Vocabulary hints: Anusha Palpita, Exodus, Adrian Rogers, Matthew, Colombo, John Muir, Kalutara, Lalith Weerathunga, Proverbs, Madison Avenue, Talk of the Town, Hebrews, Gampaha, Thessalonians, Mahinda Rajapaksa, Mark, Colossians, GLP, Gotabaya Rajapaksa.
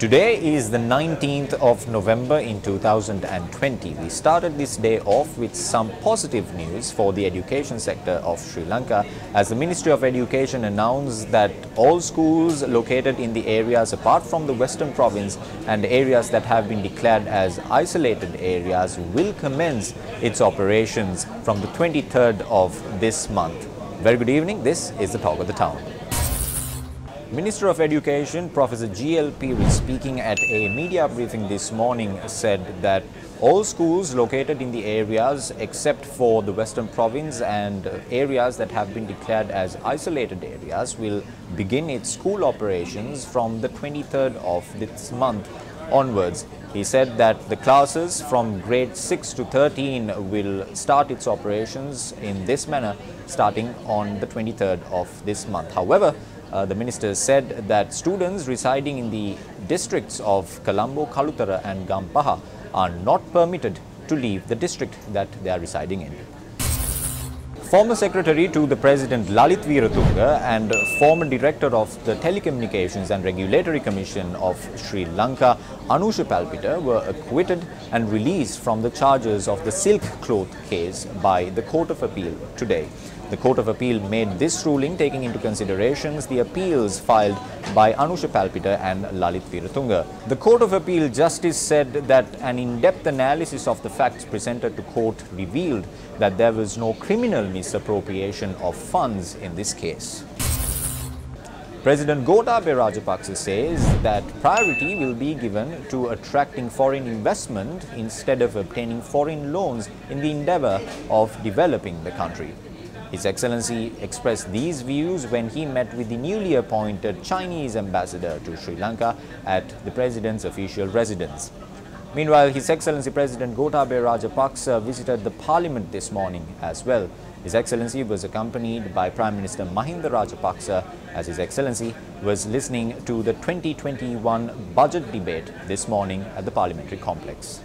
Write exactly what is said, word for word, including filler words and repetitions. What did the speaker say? Today is the nineteenth of November in two thousand twenty. We started this day off with some positive news for the education sector of Sri Lanka, as the Ministry of Education announced that all schools located in the areas apart from the Western Province and areas that have been declared as isolated areas will commence its operations from the twenty-third of this month. Very good evening. This is the Talk of the Town. Minister of Education, Professor G L P, was speaking at a media briefing this morning, said that all schools located in the areas except for the Western Province and areas that have been declared as isolated areas will begin its school operations from the twenty-third of this month onwards. He said that the classes from grade six to thirteen will start its operations in this manner starting on the twenty-third of this month. However, Uh, the minister said that students residing in the districts of Colombo, Kalutara and Gampaha are not permitted to leave the district that they are residing in. Former Secretary to the President Lalith Weerathunga and former Director of the Telecommunications and Regulatory Commission of Sri Lanka, Anusha Palpita, were acquitted and released from the charges of the silk cloth case by the Court of Appeal today. The Court of Appeal made this ruling taking into considerations the appeals filed by Anusha Palpita and Lalith Weerathunga. The Court of Appeal Justice said that an in-depth analysis of the facts presented to court revealed that there was no criminal misappropriation of funds in this case. President Gotabaya Rajapaksa says that priority will be given to attracting foreign investment instead of obtaining foreign loans in the endeavour of developing the country. His Excellency expressed these views when he met with the newly appointed Chinese ambassador to Sri Lanka at the President's official residence. Meanwhile, His Excellency President Gotabaya Rajapaksa visited the Parliament this morning as well. His Excellency was accompanied by Prime Minister Mahinda Rajapaksa, as His Excellency was listening to the twenty twenty-one budget debate this morning at the Parliamentary complex.